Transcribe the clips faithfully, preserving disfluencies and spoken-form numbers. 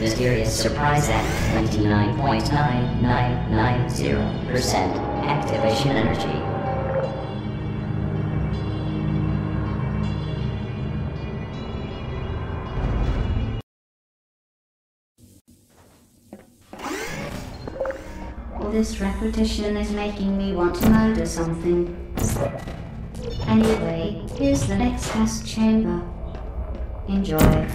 mysterious surprise at ninety-nine point nine nine nine zero percent activation energy. This repetition is making me want to murder something. Anyway, here's the next test chamber. Enjoy.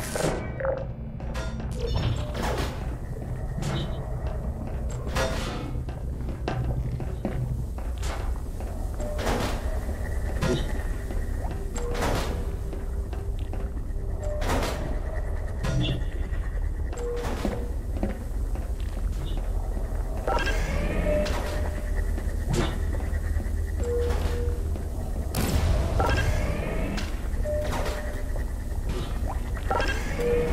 Thank you.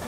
You